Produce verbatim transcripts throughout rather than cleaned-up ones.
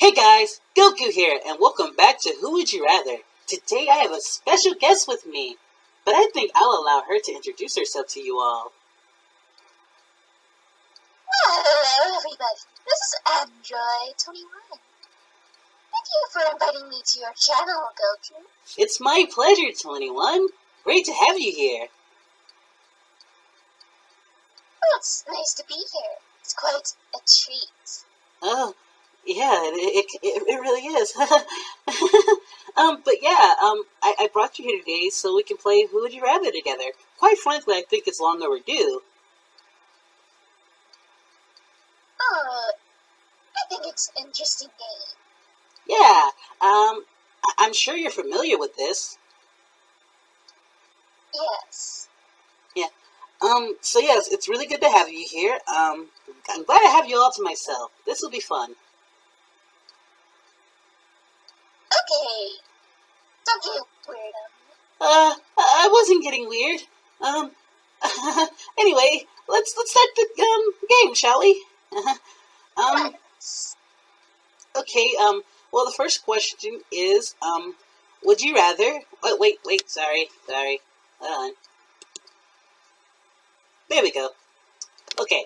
Hey guys, Goku here, and welcome back to Who Would You Rather. Today I have a special guest with me, but I think I'll allow her to introduce herself to you all. Well, hello everybody, this is Android twenty-one. Thank you for inviting me to your channel, Goku. It's my pleasure, twenty-one. Great to have you here. Well, it's nice to be here. It's quite a treat. Oh. Yeah, it, it, it really is. um, but yeah, um, I, I brought you here today so we can play Who Would You Rather together. Quite frankly, I think it's long overdue. Oh, I think it's an interesting game. Yeah, um, I, I'm sure you're familiar with this. Yes. Yeah, um, so yes, it's really good to have you here. Um, I'm glad I have you all to myself. This will be fun. Hey, don't get weird on me. Uh, I wasn't getting weird. Um, anyway, let's let's start the um game, shall we? um, okay. Um, well, the first question is, um, would you rather? Oh, wait, wait, sorry, sorry. Hold on. There we go. Okay.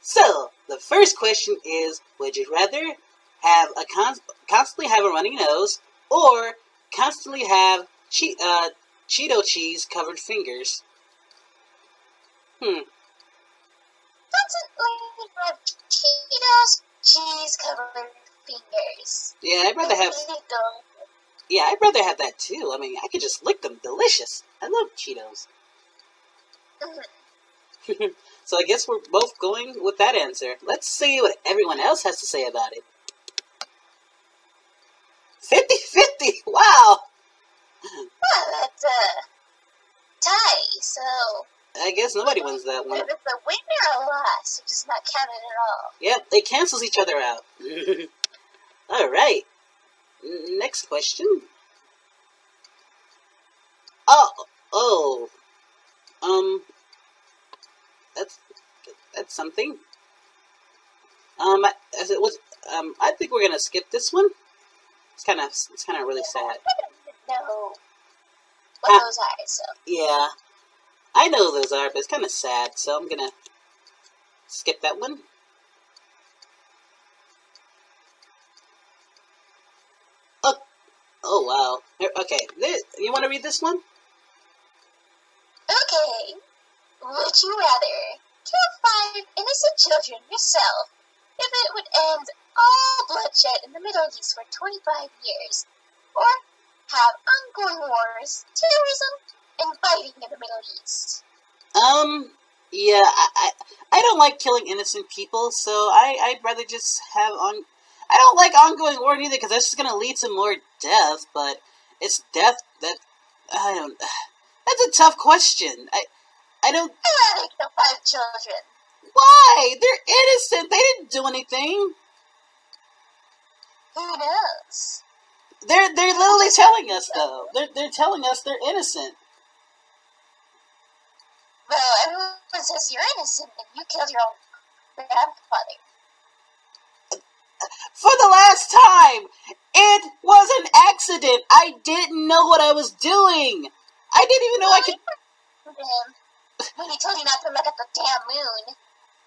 So the first question is, would you rather have a con constantly have a runny nose? Or constantly have che uh, Cheeto cheese covered fingers. Hmm. Constantly have Cheetos cheese covered fingers. Yeah, I'd rather have. Yeah, I'd rather have that too. I mean, I could just lick them. Delicious. I love Cheetos. Mm-hmm. So I guess we're both going with that answer. Let's see what everyone else has to say about it. fifty fifty! Wow! Well, that's a tie, so... I guess nobody wins that one. If it's a win or a loss, it does not count at all. Yep, they cancels each other out. Alright. Next question. Oh! Oh! Um... That's... That's something. Um, as it was... Um, I think we're gonna skip this one. It's kind of, it's kind of really yeah, sad. I don't know what uh, those are, so. Yeah, I know those are, but it's kind of sad, so I'm gonna skip that one. Oh, oh wow. Okay, this, you want to read this one? Okay. Would you rather kill five innocent children yourself if it would end all bloodshed in the Middle East for twenty-five years, or have ongoing wars, terrorism, and fighting in the Middle East? Um, yeah, I, I, I don't like killing innocent people, so I, I'd rather just have on... I don't like ongoing war either, because that's just going to lead to more death, but it's death that... I don't... That's a tough question. I, I don't... I don't kill five children. Why? They're innocent. They didn't do anything. Who knows? They're they're literally telling us though. They're they're telling us they're innocent. Well, everyone says you're innocent, and you killed your own grandfather. For the last time, it was an accident. I didn't know what I was doing. I didn't even know well, I could. When he told you not to look at the damn moon.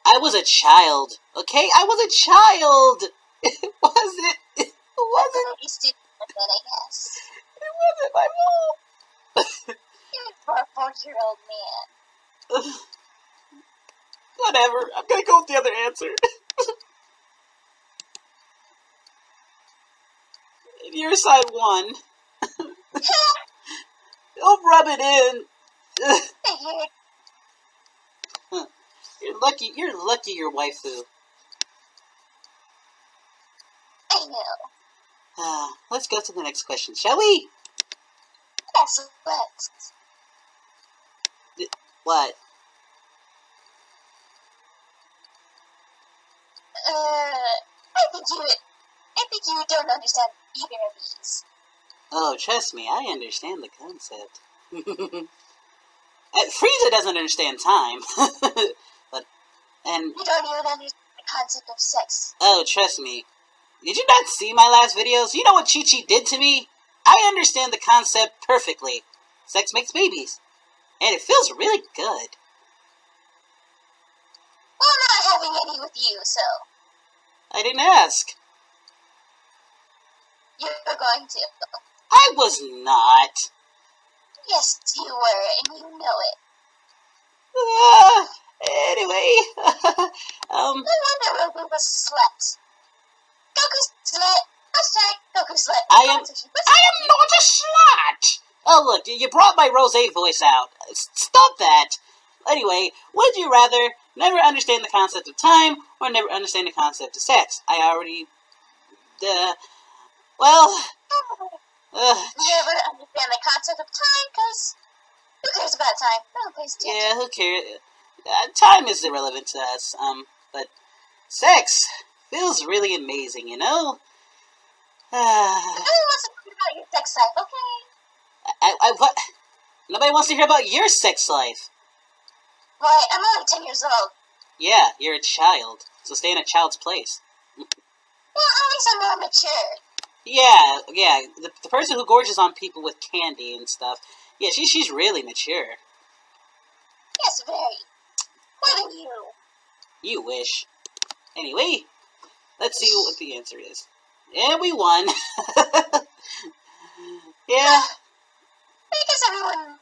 I was a child. Okay, I was a child. It wasn't. It wasn't. You stupid, I guess. It wasn't my mom. You're a forty-year-old man. Whatever. I'm gonna go with the other answer. Your side won. Don't rub it in. You're lucky. You're lucky. Your waifu. Uh, let's go to the next question, shall we? Yes, let's. What? Uh, I think you, I think you don't understand either of these. Oh, trust me, I understand the concept. Frieza doesn't understand time, but and you don't even understand the concept of sex. Oh, trust me. Did you not see my last videos? You know what Chi-Chi did to me? I understand the concept perfectly. Sex makes babies. And it feels really good. Well, not having any with you, so... I didn't ask. You were going to. I was not. Yes, you were, and you know it. Uh, anyway. um, no wonder Goku was a slut. Goku's slut. Hashtag Goku's slut. I am, I am not a slut! Oh, look, you brought my Rosé voice out. Stop that. Anyway, would you rather never understand the concept of time or never understand the concept of sex? I already... Uh, well... Uh, never understand the concept of time, because... Who cares about time? No one pays attention. Yeah, who cares? Uh, time is irrelevant to us, um, but... Sex feels really amazing, you know? Uh, Nobody wants to hear about your sex life, okay? I, I, what? Nobody wants to hear about your sex life. Why, I'm only ten years old. Yeah, you're a child, so stay in a child's place. Well, at least I'm more mature. Yeah, yeah, the, the person who gorges on people with candy and stuff, yeah, she, she's really mature. Yes, very. What are you? You wish. Anyway, let's see what the answer is. And we won. Yeah. Because everyone...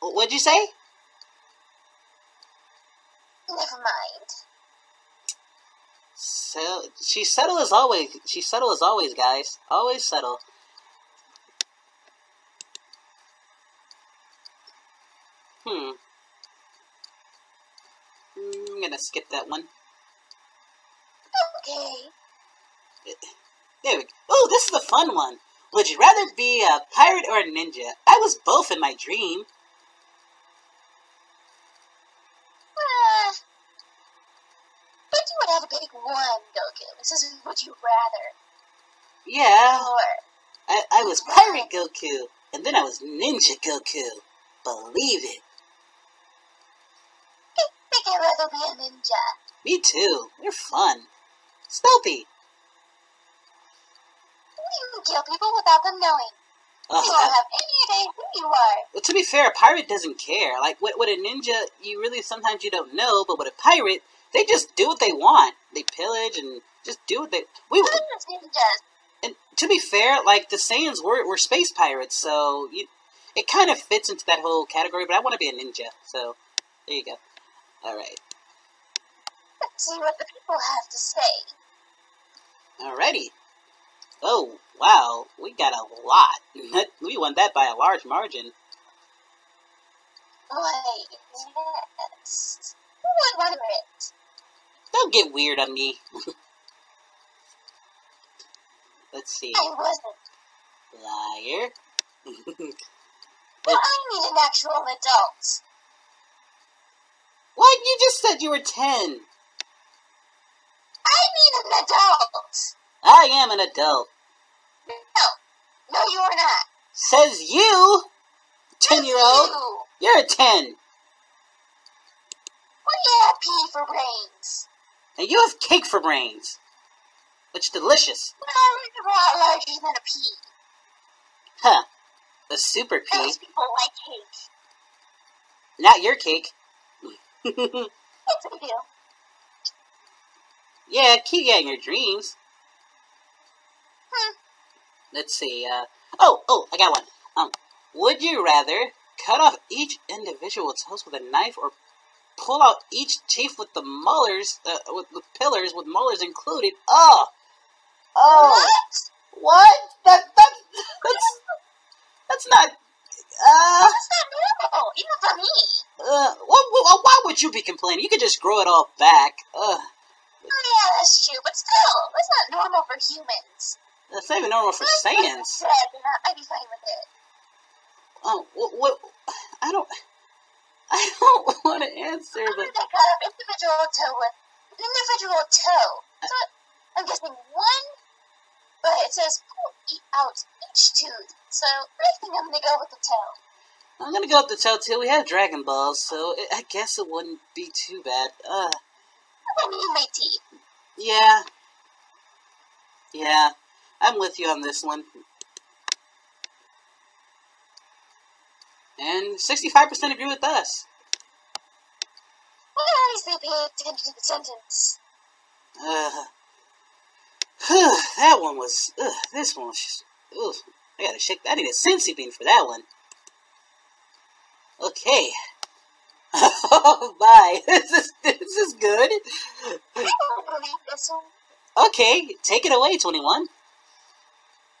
What'd you say? Never mind. So, she's subtle as always. She's subtle as always, guys. Always subtle. Hmm. I'm gonna skip that one. Okay. There we go. Oh, this is a fun one. Would you rather be a pirate or a ninja? I was both in my dream. Uh, but you would have to pick one, Goku. This is would you rather. Yeah. Or, I, I was pirate Goku, and then I was ninja Goku. Believe it. I think I'd rather be a ninja. Me too. You're fun. Stealthy. You can kill people without them knowing. Uh, you won't have any idea who you are. Well, to be fair, a pirate doesn't care. Like, with, with a ninja, you really, sometimes you don't know, but with a pirate, they just do what they want. They pillage and just do what they... We, and to be fair, like, the Saiyans were, were space pirates, so you, it kind of fits into that whole category, but I want to be a ninja, so there you go. Alright. Let's see what the people have to say. Alrighty. Oh, wow, we got a lot. We won that by a large margin. Why, yes. Who would wonder it? Don't get weird on me. Let's see. I wasn't. Liar. Well, I need an actual adult. What? You just said you were ten. I need an adult. I am an adult. No. No, you are not. Says you, ten-year-old. You're a ten. Well, you have pee for brains. And you have cake for brains. Which is delicious. Well, it's a lot larger than a pea. Huh. A super pea. Most people like cake. Not your cake. Yes, I do. Yeah, keep getting your dreams. Hmm. Let's see, uh, oh, oh, I got one. Um, would you rather cut off each individual's toes with a knife or pull out each teeth with the molars, uh, with, with pillars, with molars included? Oh! Oh! What? What? That, that, that's, that's not, uh... That's not normal, even for me. Uh, what, what, why would you be complaining? You could just grow it all back. Ugh. Oh, yeah, that's true, but still, that's not normal for humans. That's not even normal for Saiyans. I'd be fine with it. Oh, what? what I don't. I don't want to answer. But I got an individual toe with an individual toe. So I'm guessing one, but it says pull out each tooth. So I think I'm gonna go with the toe. I'm gonna go with the toe too. We have Dragon Balls, so it, I guess it wouldn't be too bad. Uh through my teeth. Yeah. Yeah. I'm with you on this one. And sixty-five percent agree with us. Why is they paying attention to the sentence? Uh, whew, that one was, ugh, this one was just, ugh, I gotta shake, I need a Sensei Bean for that one. Okay. Oh, bye. This is, this is good. Okay, take it away, twenty-one.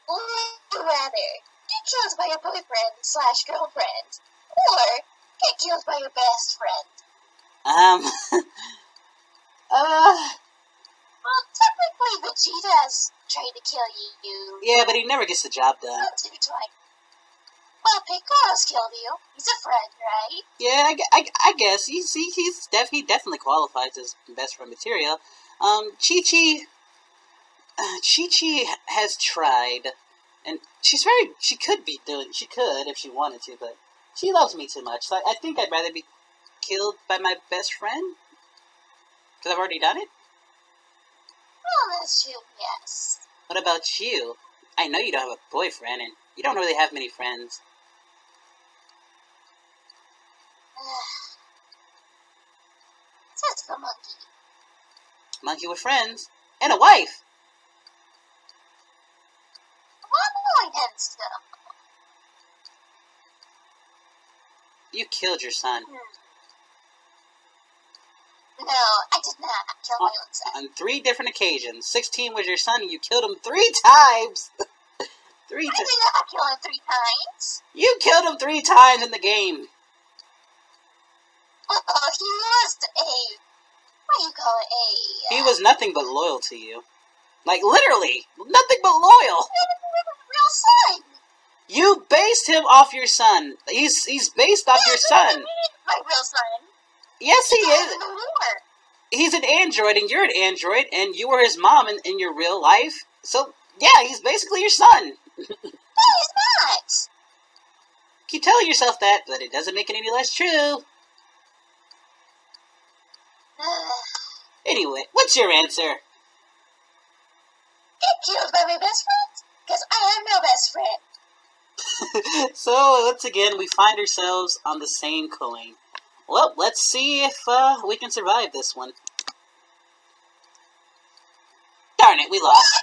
Would you rather get killed by your boyfriend slash girlfriend, or get killed by your best friend? Um, uh... Well, technically Vegeta's trying to kill you. Yeah, but he never gets the job done. Well, Piccolo's killed you. He's a friend, right? Yeah, I, I, I guess. He's, he, he's def he definitely qualifies as best friend material. Um, Chi-Chi... Uh, Chi-Chi has tried, and she's very, she could be doing, she could if she wanted to, but she loves me too much, so I, I think I'd rather be killed by my best friend, because I've already done it. Well, that's true, yes. What about you? I know you don't have a boyfriend, and you don't really have many friends. That's the monkey. Monkey with friends, and a wife! You killed your son. No, I did not kill my own son. On three different occasions. sixteen was your son and you killed him three times! three I did not kill him three times! You killed him three times in the game! Oh, he was a... what do you call it? A... He was nothing but loyal to you. Like, literally! Nothing but loyal! Son. You based him off your son. He's he's based off yeah, your son. My real son. Yes, he, he is. He's an android, and you're an android, and you were his mom in, in your real life. So yeah, he's basically your son. No, he's not. Keep telling yourself that, but it doesn't make it any less true. Anyway, what's your answer? Get killed by my best friend. Because I am no best friend. So, once again, we find ourselves on the same coin. Well, let's see if uh, we can survive this one. Darn it, we lost.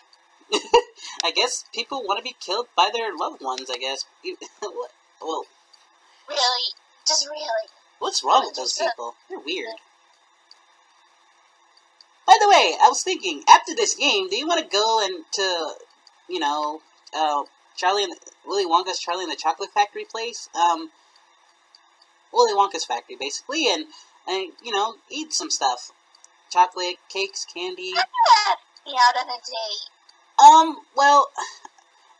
I guess people want to be killed by their loved ones, I guess. Well, really? Just really? What's wrong with those people? They're weird. By the way, I was thinking, after this game, do you want to go and to... you know, uh, Charlie and Willy Wonka's Charlie and the Chocolate Factory place, um, Willy Wonka's factory, basically, and, and, you know, eat some stuff. Chocolate, cakes, candy. How do you have me out on a date? Um, well,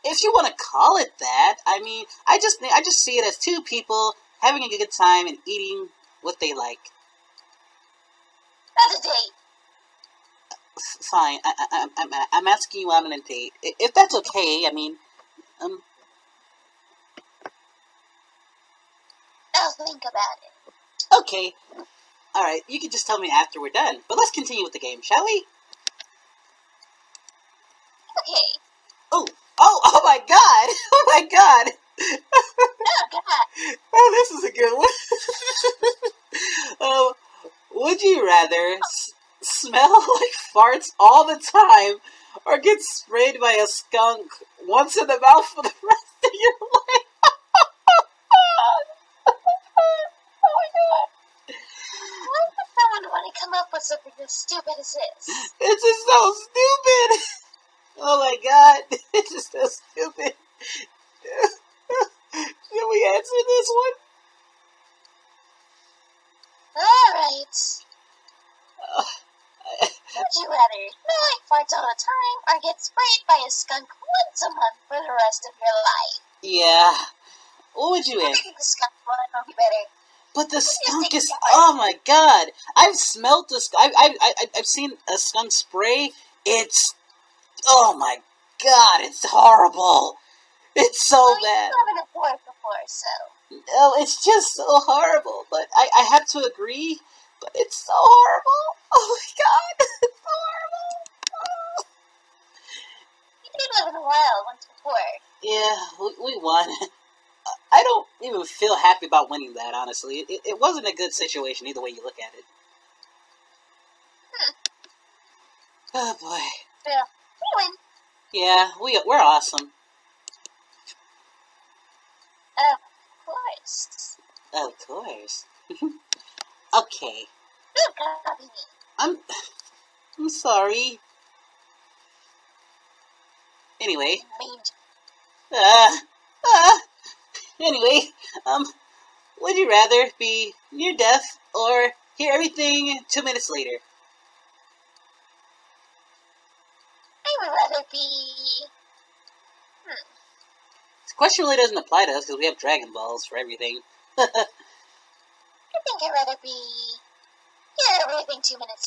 if you want to call it that, I mean, I just, I just see it as two people having a good time and eating what they like. Not a date. Fine. I, I, I'm, I'm asking you out on a date. If that's okay, I mean, um... I'll think about it. Okay. Alright, you can just tell me after we're done. But let's continue with the game, shall we? Okay. Oh, oh, oh my god! Oh my god! Oh god! Oh, this is a good one. um, would you rather... smell like farts all the time, or get sprayed by a skunk once in the mouth for the rest of your life? Oh my god. Why would someone want to come up with something as stupid as this? This is so stupid! Oh my god, this is so stupid. Can we answer this one? Alright. Uh, Would you rather smell like farts all the time, or get sprayed by a skunk once a month for the rest of your life? Yeah. What would you answer? The skunk one would be better. But the skunk is... oh my god! I've smelled the skunk. I, I, I, I've seen a skunk spray. It's... oh my god, it's horrible. It's so well, bad. You've never been a before, so... no, it's just so horrible. But I, I have to agree... but it's so horrible. Oh my god. Yeah, we, we won. I don't even feel happy about winning that, honestly. It, it wasn't a good situation, either way you look at it. Hmm. Oh, boy. Yeah, we win. Yeah, we, we're awesome. Of course. Of course. Okay. I'm, I'm sorry. Anyway. Uh, uh, anyway, um, would you rather be near death or hear everything two minutes later? I would rather be... Hmm. This question really doesn't apply to us because we have Dragon Balls for everything. I think I'd rather be... Yeah, everything two minutes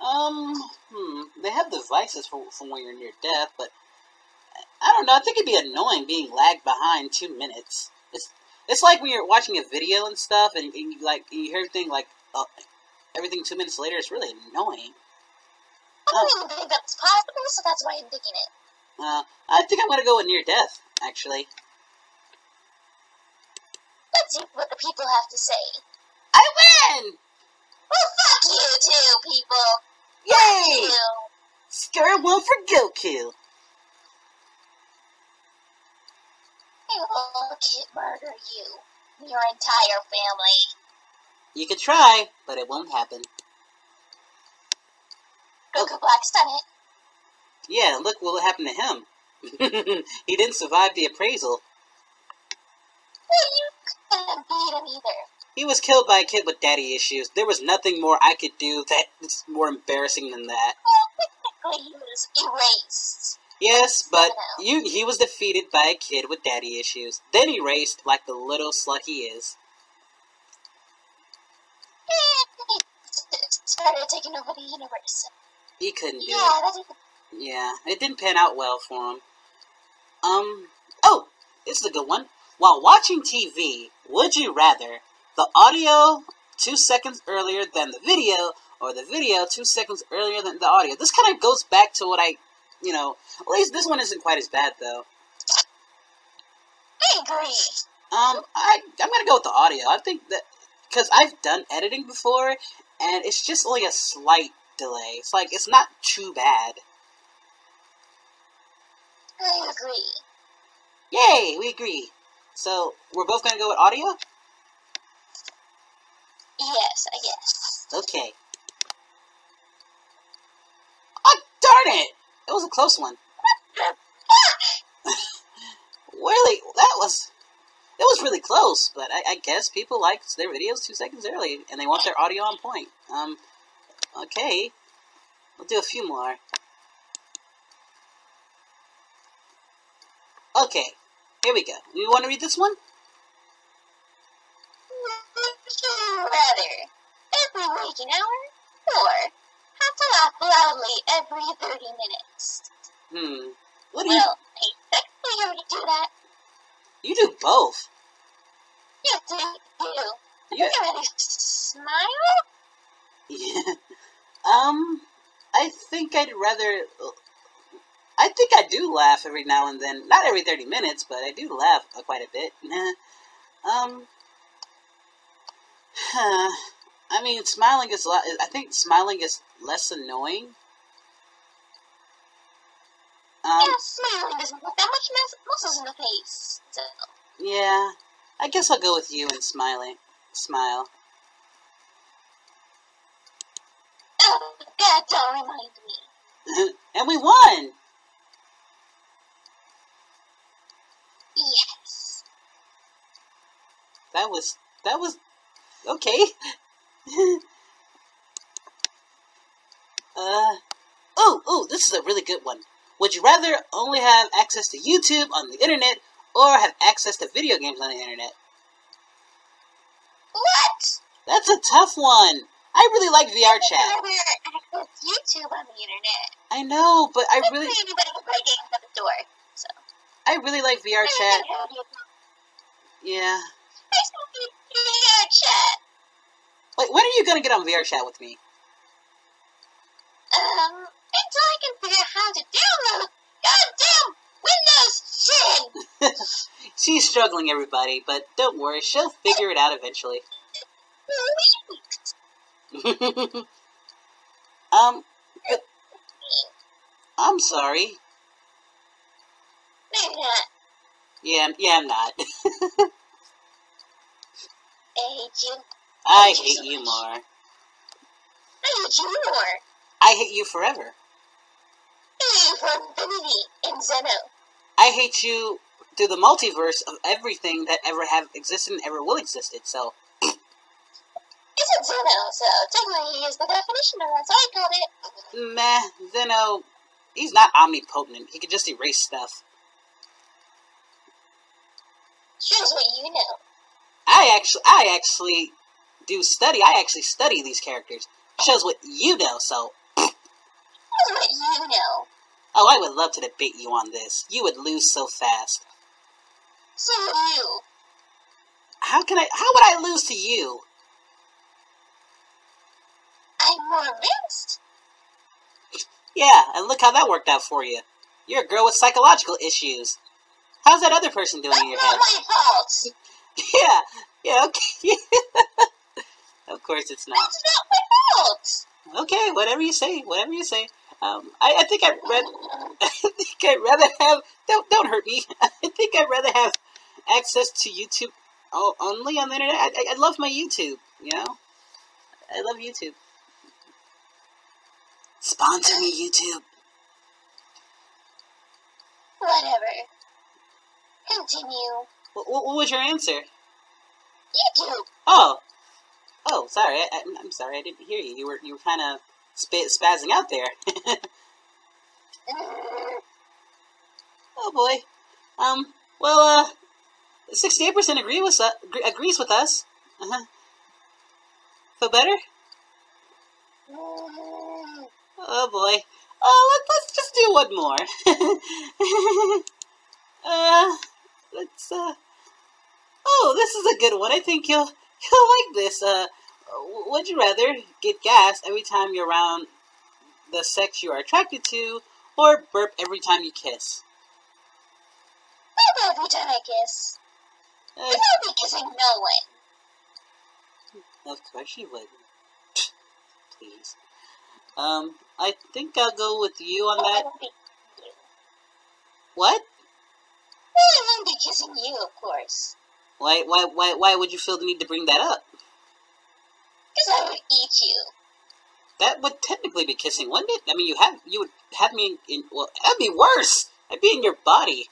later. Um, hmm, they have devices for, for when you're near death, but I don't know, I think it'd be annoying being lagged behind two minutes. It's it's like when you're watching a video and stuff, and, and you, like, you hear everything, like, uh, everything two minutes later, it's really annoying. I don't um, even think that's possible, so that's why I'm picking it. Uh, I think I'm gonna go with near death, actually. Let's see what the people have to say. I win! Well, fuck you too, people! Yay! Score one for Goku! I will kid murder you and your entire family. You could try, but it won't happen. Goku oh. Black's done it. Yeah, look what happened to him. He didn't survive the appraisal. Well, you couldn't beat him either. He was killed by a kid with daddy issues. There was nothing more I could do that's more embarrassing than that. Well, technically he was erased. Yes, but you, he was defeated by a kid with daddy issues. Then erased like the little slut he is. He started taking over the universe. He couldn't do yeah, it. Yeah, it didn't pan out well for him. Um, oh, this is a good one. While watching T V, would you rather... the audio two seconds earlier than the video, or the video two seconds earlier than the audio. This kind of goes back to what I, you know, at least this one isn't quite as bad, though. I agree. Um, I, I'm going to go with the audio. I think that, because I've done editing before, and it's just only a slight delay. It's like, it's not too bad. I agree. Yay, we agree. So, we're both going to go with audio? Yes, I guess. Okay. Oh, darn it! It was a close one. Really, that was... It was really close, but I, I guess people like their videos two seconds early, and they want their audio on point. Um, okay. We'll do a few more. Okay, here we go. You want to read this one? Rather, every waking hour, or have to laugh loudly every thirty minutes. Hmm. What do you... Well, I technically already do that. You do both. You do. You. Yeah. You already smile? Yeah. Um, I think I'd rather... I think I do laugh every now and then. Not every thirty minutes, but I do laugh quite a bit. um... Huh. I mean, smiling is. I think smiling is less annoying. Um, yeah, smiling doesn't look that much muscles in the face. So. Yeah, I guess I'll go with you and smiling. Smile. Oh God! Don't remind me. And we won. Yes. That was. That was. Okay. uh, oh, oh, this is a really good one. Would you rather only have access to YouTube on the internet or have access to video games on the internet? What? That's a tough one. I really like VRChat. I'd rather access YouTube on the internet. I know, but I really... Anybody can play games at the door, so... I really like VRChat. Yeah. VRChat. Wait, when are you gonna get on VRChat with me? Um, until I can figure out how to download goddamn Windows kid! She's struggling, everybody, but don't worry, she'll figure it out eventually. um, but I'm sorry. Yeah, yeah, I'm not. I hate you. I hate you more. I hate you more. I hate you forever. I hate you for infinity in Zeno. I hate you through the multiverse of everything that ever have existed and ever will exist itself. Isn't Zeno, so technically he is the definition of that, so I called it. Meh, Zeno, he's not omnipotent. He can just erase stuff. Shows what you know. I actually, I actually do study. I actually study these characters. Shows what you know, so. Shows what you know. Oh, I would love to debate you on this. You would lose so fast. So would you. How can I? How would I lose to you? I'm more advanced. Yeah, and look how that worked out for you. You're a girl with psychological issues. How's that other person doing in your head? That's not my fault. Yeah, yeah, okay. Of course it's not. That's not my fault. Okay, whatever you say, whatever you say. Um, I, I think I'd rather. I think I'd rather have. Don't don't hurt me. I think I'd rather have access to YouTube only on the internet. I, I, I love my YouTube. You know, I love YouTube. Sponsor me, YouTube. Whatever. Continue. What, what was your answer? YouTube. Oh, oh, sorry. I, I'm, I'm sorry. I didn't hear you. You were you were kind of sp spazzing out there. Oh boy. Um. Well. Uh. Sixty-eight percent agree with uh, agrees with us. Uh huh. Feel better? Oh boy. Oh, let, let's just do one more. uh. Let's, uh, oh, this is a good one. I think you'll, you'll like this. Uh, would you rather get gassed every time you're around the sex you are attracted to, or burp every time you kiss? Burp every time I kiss. Uh, I'm not be kissing no one. Of course you would. Please. Um, I think I'll go with you on that. What? I wouldn't be kissing you, of course. Why, why, why, why would you feel the need to bring that up? Because I would eat you. That would technically be kissing, wouldn't it? I mean, you have, you would have me in, in well, that'd be worse. I'd be in your body.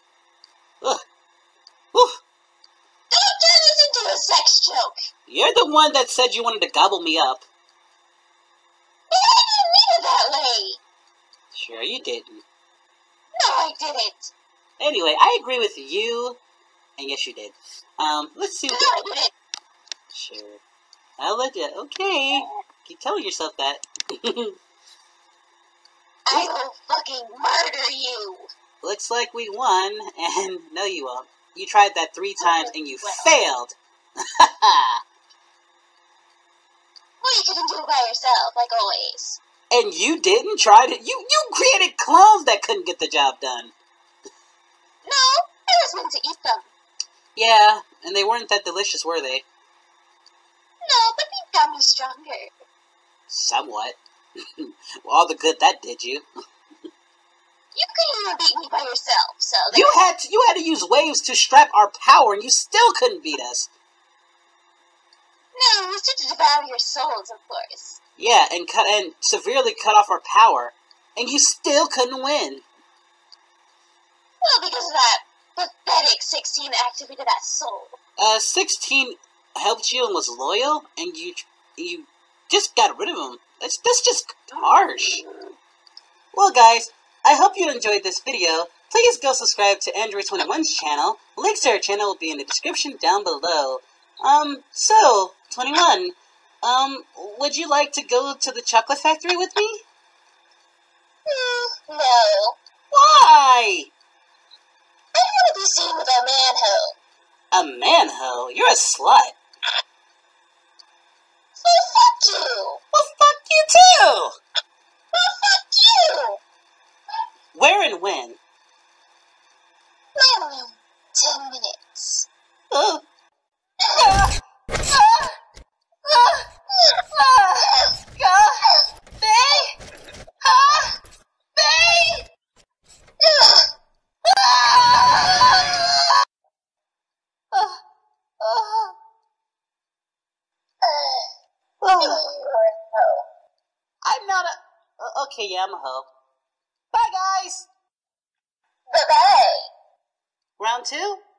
Ugh. Oof. Don't turn this into a sex joke. You're the one that said you wanted to gobble me up. But I didn't mean it that way. Sure, you didn't. No, I didn't. Anyway, I agree with you, and yes, you did. Um, let's see what no, the... Sure. I'll let you... Okay. Keep telling yourself that. I will fucking murder you. Looks like we won, and no, you won't. You tried that three times, and you well. failed. Well, you couldn't do it by yourself, like always. And you didn't try to... You, you created clones that couldn't get the job done. No, I was meant to eat them. Yeah, and they weren't that delicious, were they? No, but they got me stronger. Somewhat. Well, all the good that did you. You couldn't even beat me by yourself, so... You had, to, you had to use waves to strap our power, and you still couldn't beat us. No, it was just to devour your souls, of course. Yeah, and, cut, and severely cut off our power, and you still couldn't win. Well, because of that pathetic sixteen activated that soul. Uh, sixteen helped you and was loyal, and you you just got rid of him. That's, that's just harsh. Well, guys, I hope you enjoyed this video. Please go subscribe to Android twenty-one's channel. Links to our channel will be in the description down below. Um, so, twenty-one, um, would you like to go to the chocolate factory with me? Mm, no. Why? I don't want to be seen with a manhole. A manhole? You're a slut. Well, fuck you. Well, fuck you too. Well, fuck you. Where and when? Later. Nearly ten minutes. Oh. Okay, yeah, I'm a hoe. Bye, guys! Bye-bye! Round two?